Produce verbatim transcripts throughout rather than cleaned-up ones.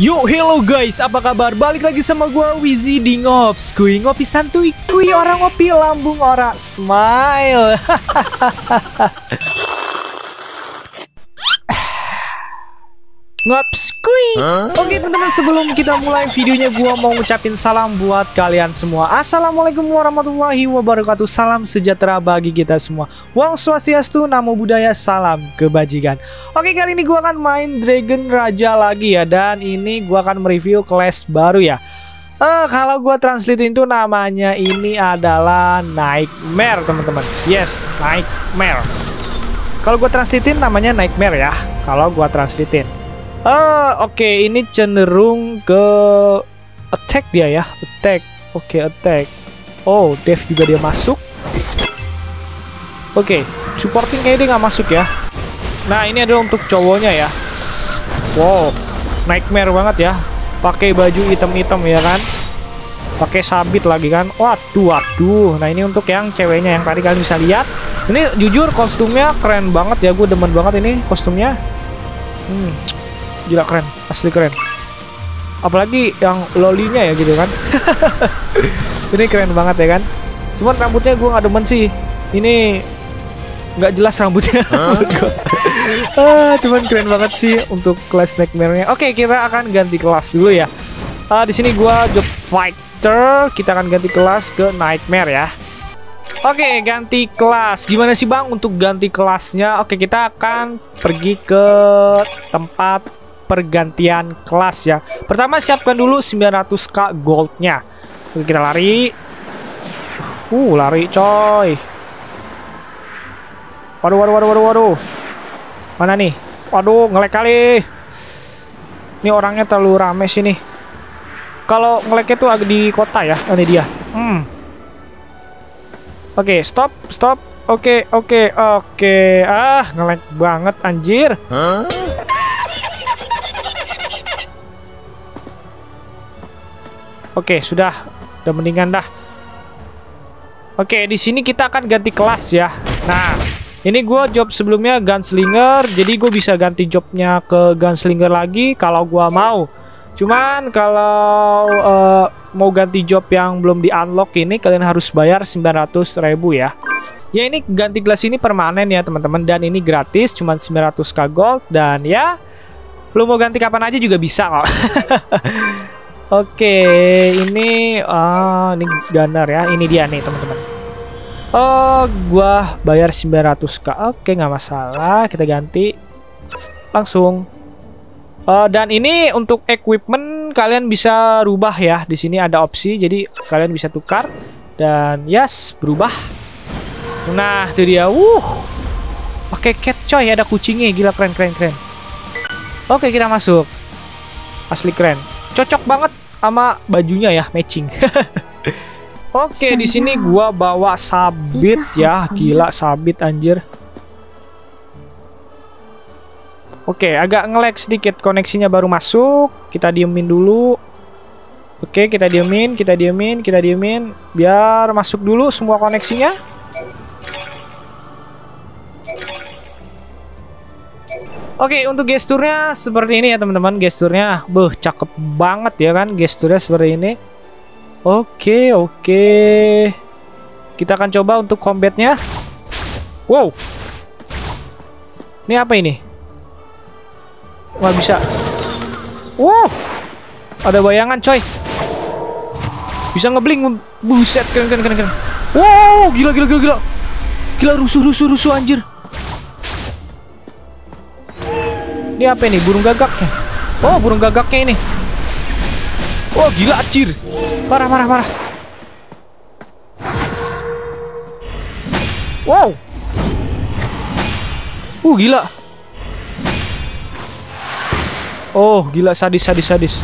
Yo, hello guys, apa kabar? Balik lagi sama gua Whize di Ngopskuy, ngopi santuy, kui orang ngopi lambung ora smile. Ngopskuy. Huh? Oke teman-teman, sebelum kita mulai videonya, gua mau ngucapin salam buat kalian semua. Assalamualaikum warahmatullahi wabarakatuh. Salam sejahtera bagi kita semua. Wang swastiastu, namo buddhaya, salam kebajikan. Oke, kali ini gua akan main Dragon Raja lagi ya, dan ini gua akan mereview kelas baru ya. Eh, kalau gua translate itu namanya ini adalah Nightmare, teman-teman. Yes, Nightmare. Kalau gua translate namanya Nightmare ya. Kalau gua translate Uh, Oke, okay. Ini cenderung ke attack dia ya, attack. Oke, okay, attack. Oh, Dev juga dia masuk. Oke, okay. Supporting kayaknya dia nggak masuk ya. Nah, ini adalah untuk cowoknya ya. Wow, Nightmare banget ya. Pakai baju hitam-hitam ya kan. Pakai sabit lagi kan. Waduh, waduh. Nah, ini untuk yang ceweknya yang tadi kalian bisa lihat. Ini jujur kostumnya keren banget ya. Gue demen banget ini kostumnya. Hmm. Gila keren, asli keren. Apalagi yang lolinya ya gitu kan. Ini keren banget ya kan. Cuman rambutnya gue gak demen sih. Ini gak jelas rambutnya. ah, Cuman keren banget sih untuk kelas Nightmare-nya. Oke, kita akan ganti kelas dulu ya. ah, Di sini gue job fighter. Kita akan ganti kelas ke Nightmare ya. Oke, ganti kelas. Gimana sih bang untuk ganti kelasnya? Oke, kita akan pergi ke tempat pergantian kelas ya. Pertama siapkan dulu sembilan ratus k goldnya. Oke, kita lari. Uh lari coy. Waduh waduh waduh waduh waduh. Mana nih? Waduh, ngelek kali. Ini orangnya terlalu rame sih nih. Kalau ngeleknya tuh agak di kota ya. Oh, ini dia. Hmm. Oke, stop stop. Oke oke oke. Ah, ngelek banget anjir. Huh? Oke, sudah, udah mendingan dah. Oke, di sini kita akan ganti kelas ya. Nah, ini gue job sebelumnya gunslinger, jadi gue bisa ganti jobnya ke gunslinger lagi kalau gue mau. Cuman kalau uh, mau ganti job yang belum di unlock ini kalian harus bayar sembilan ratus ribu ya. Ya, ini ganti kelas ini permanen ya teman-teman, dan ini gratis, cuman sembilan ratus k gold, dan ya lo mau ganti kapan aja juga bisa kok. Oke, okay, ini uh, ini gunner ya. Ini dia nih, teman-teman. Oh, gua bayar sembilan ratus k. Oke, okay, nggak masalah. Kita ganti langsung. Uh, dan ini untuk equipment kalian bisa rubah ya. Di sini ada opsi, jadi kalian bisa tukar dan yes, berubah. Nah, itu dia. Wuh. Pakai cat coy, ada kucingnya. Gila keren keren keren. Oke, okay, kita masuk. Asli keren. Cocok banget sama bajunya ya, matching. Oke, di sini gua bawa sabit ya, gila sabit anjir. Oke, agak nge-lag sedikit koneksinya baru masuk. Kita diemin dulu. Oke, kita diemin, kita diemin, kita diemin biar masuk dulu semua koneksinya. Oke, untuk gesturnya seperti ini ya teman-teman. Gesturnya, beuh, cakep banget ya kan. Gesturnya seperti ini. Oke, oke. Kita akan coba untuk combatnya. Wow. Ini apa ini? Nggak bisa. Wow. Ada bayangan coy. Bisa ngebling. Buset, keren, keren, keren, keren. Wow, gila, gila, gila, gila. Gila, rusuh, rusuh, rusuh, anjir. Ini apa ini? Burung gagaknya. Oh, burung gagaknya ini. Oh, gila acir. Parah, parah, parah. Wow. Uh, gila. Oh, gila sadis, sadis, sadis.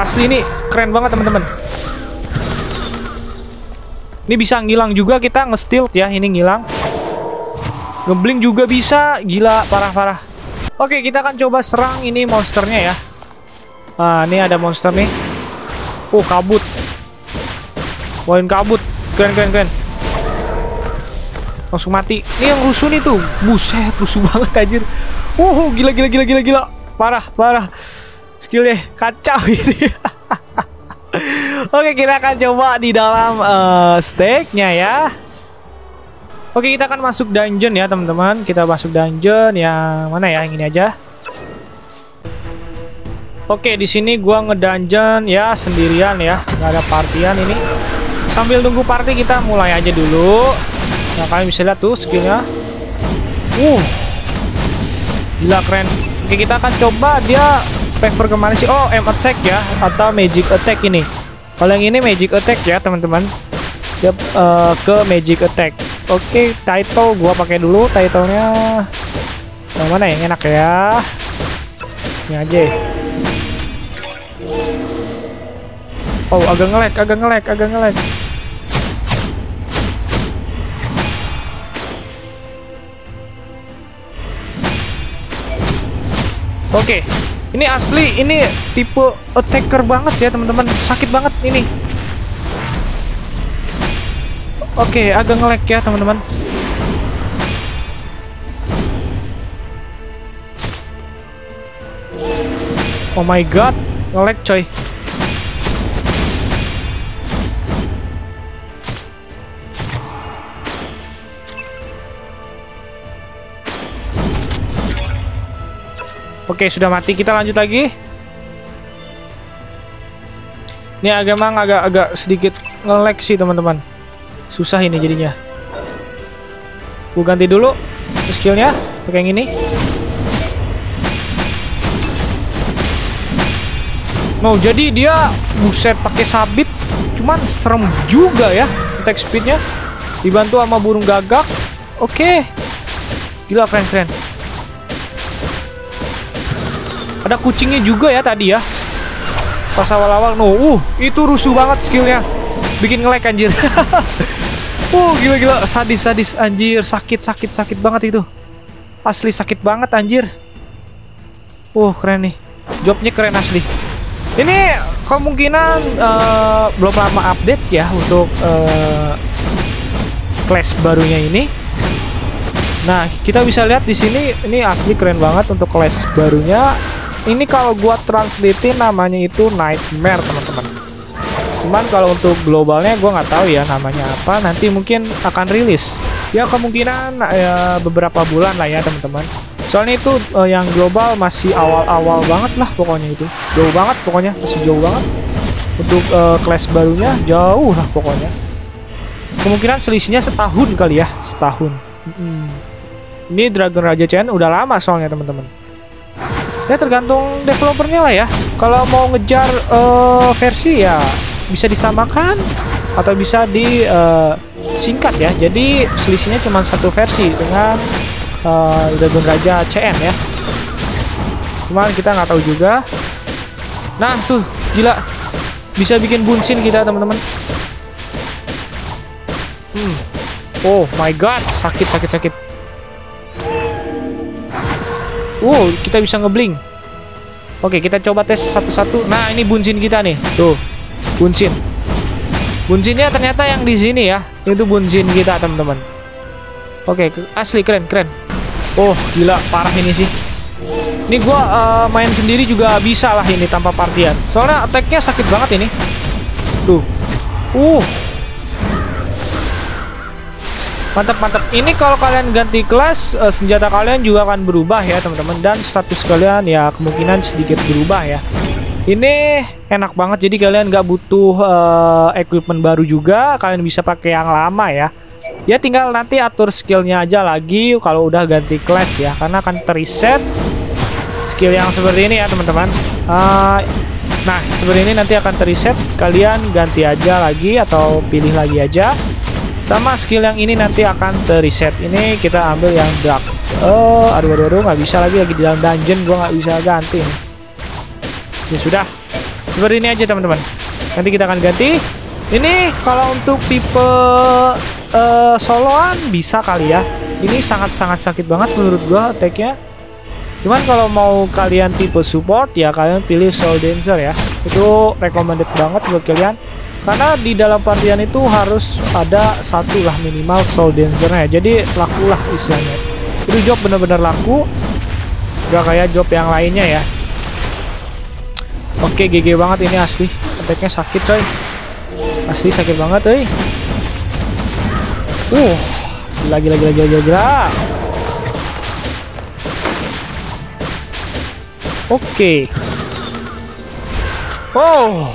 Asli ini keren banget, teman-teman. Ini bisa ngilang juga, kita nge-stealth ya, ini ngilang. Ngebling juga bisa, gila, parah-parah. Oke, kita akan coba serang ini monsternya ya. Nah, ini ada monster nih. Oh, kabut. Wain kabut, keren, keren, keren. Langsung mati. Ini yang rusuh nih tuh. Buset, rusuh banget anjir. Wow, gila, gila, gila, gila, gila. parah, parah. Skillnya kacau ini. Oke, kita akan coba di dalam uh, stake-nya ya. Oke, kita akan masuk dungeon ya teman-teman. Kita masuk dungeon yang mana ya? Yang ini aja. Oke, di sini gua ngedungeon ya sendirian ya, nggak ada partian ini. Sambil tunggu party kita mulai aja dulu. Nah, kalian bisa lihat tuh skillnya. Uh, gila keren. Oke, kita akan coba dia prefer kemana sih? Oh, M attack ya, atau magic attack ini. Kalau yang ini magic attack ya teman-teman. Dia uh, ke magic attack. Oke, title gua pakai dulu. Titlenya yang mana yang enak ya? Ini aja. Oh, agak nge-lag, agak nge-lag, agak nge-lag. Oke, okay. Ini asli, ini tipe attacker banget ya teman-teman, sakit banget ini. Oke, okay, agak nge-lag ya teman-teman. Oh my god, nge-lag coy. Oke, sudah mati, kita lanjut lagi. Ini agak emang agak-agak sedikit nge-lag sih teman-teman. Susah ini jadinya. Gue ganti dulu skillnya pakai yang ini. Mau no, jadi dia buset pakai sabit, cuman serem juga ya attack speednya. Dibantu sama burung gagak. Oke, gila keren-keren. Ada kucingnya juga ya tadi ya. Pas awal-awal no, uh, itu rusuh banget skillnya. Bikin nge-lag anjir. uh, gila-gila, sadis-sadis anjir, sakit-sakit sakit banget itu. Asli sakit banget anjir. Uh, keren nih. Jobnya keren asli. Ini kemungkinan uh, belum lama update ya untuk uh, class barunya ini. Nah, kita bisa lihat di sini ini asli keren banget untuk class barunya. Ini kalau gua translate namanya itu Nightmare teman-teman. Cuman kalau untuk globalnya gua nggak tahu ya namanya apa. Nanti mungkin akan rilis. Ya kemungkinan ya, beberapa bulan lah ya teman-teman. Soalnya itu eh, yang global masih awal-awal banget lah pokoknya itu. Jauh banget pokoknya, masih jauh banget. Untuk eh, class barunya jauh lah pokoknya. Kemungkinan selisihnya setahun kali ya, setahun. Hmm. Ini Dragon Raja C N udah lama soalnya teman-teman. Ya tergantung developernya lah ya. Kalau mau ngejar uh, versi ya bisa disamakan atau bisa disingkat uh, ya. Jadi selisihnya cuma satu versi dengan uh, Dragon Raja C N ya. Cuman kita nggak tahu juga. Nah tuh gila, bisa bikin bunsin kita teman-teman. Hmm. Oh my god, sakit sakit sakit. Wow, kita bisa ngebling. Oke, kita coba tes satu-satu. Nah, ini bunsin kita nih. Tuh, bunsin. Bunsinnya ternyata yang di sini ya. Itu bunsin kita, teman-teman. Oke, asli keren, keren. Oh, gila, parah ini sih. Ini gua uh, main sendiri juga bisa lah ini tanpa partian. Soalnya attack-nya sakit banget ini. Tuh. Uh. Mantap-mantap. Ini kalau kalian ganti kelas, uh, senjata kalian juga akan berubah ya teman-teman. Dan status kalian ya kemungkinan sedikit berubah ya. Ini enak banget. Jadi kalian nggak butuh uh, equipment baru juga. Kalian bisa pakai yang lama ya. Ya tinggal nanti atur skillnya aja lagi kalau udah ganti kelas ya. Karena akan ter-reset skill yang seperti ini ya teman-teman. uh, Nah seperti ini nanti akan ter-reset. Kalian ganti aja lagi atau pilih lagi aja. Sama skill yang ini nanti akan ter-reset. Ini kita ambil yang dark. Oh, aduh, aduh, aduh, nggak bisa lagi lagi di dalam dungeon. Gua nggak bisa ganti. Ya sudah, seperti ini aja teman-teman. Nanti kita akan ganti. Ini kalau untuk tipe uh, soloan bisa kali ya. Ini sangat-sangat sakit banget menurut gua attack-nya. Cuman kalau mau kalian tipe support ya kalian pilih Soul Dancer ya. Itu recommended banget buat kalian. Karena di dalam partian itu harus ada satu lah minimal Soul Dancer-nya. Jadi laku lah istilahnya. Itu job bener-bener laku. Gak kayak job yang lainnya ya. Oke, G G banget ini asli. Attack-nya sakit coy. Asli sakit banget coy. Uh, lagi lagi lagi lagi gerak. Oke. Wow.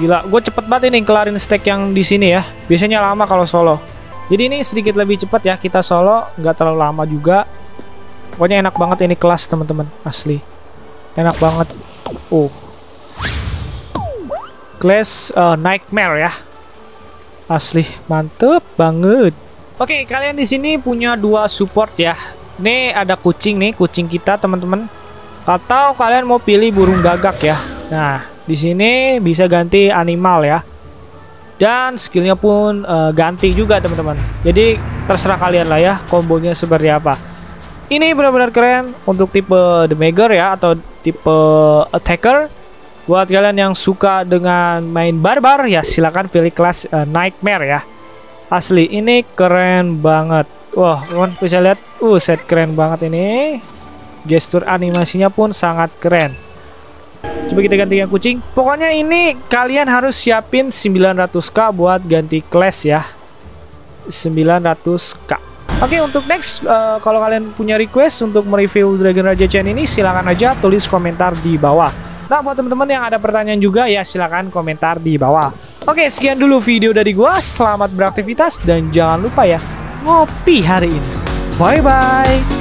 Gila, gue cepet banget ini kelarin stack yang di sini ya. Biasanya lama kalau solo. Jadi ini sedikit lebih cepat ya kita solo, nggak terlalu lama juga. Pokoknya enak banget ini kelas teman-teman, asli. Enak banget. Oh. Kelas uh, Nightmare ya. Asli mantep banget. Oke, kalian di sini punya dua support ya. Nih ada kucing nih, kucing kita teman-teman. Atau kalian mau pilih burung gagak ya. Nah, di sini bisa ganti animal ya, dan skillnya pun uh, ganti juga teman-teman. Jadi terserah kalian lah ya kombonya seperti apa. Ini benar-benar keren untuk tipe damager ya, atau tipe attacker. Buat kalian yang suka dengan main barbar ya, silahkan pilih kelas uh, Nightmare ya. Asli ini keren banget. Wah, teman bisa lihat, uh set keren banget ini. Gestur animasinya pun sangat keren. Coba kita ganti yang kucing. Pokoknya ini kalian harus siapin sembilan ratus K buat ganti class ya. sembilan ratus K. Oke, untuk next uh, kalau kalian punya request untuk mereview Dragon Raja C N ini, silakan aja tulis komentar di bawah. Nah, buat teman-teman yang ada pertanyaan juga ya, silakan komentar di bawah. Oke, sekian dulu video dari gua. Selamat beraktivitas dan jangan lupa ya ngopi hari ini. Bye bye.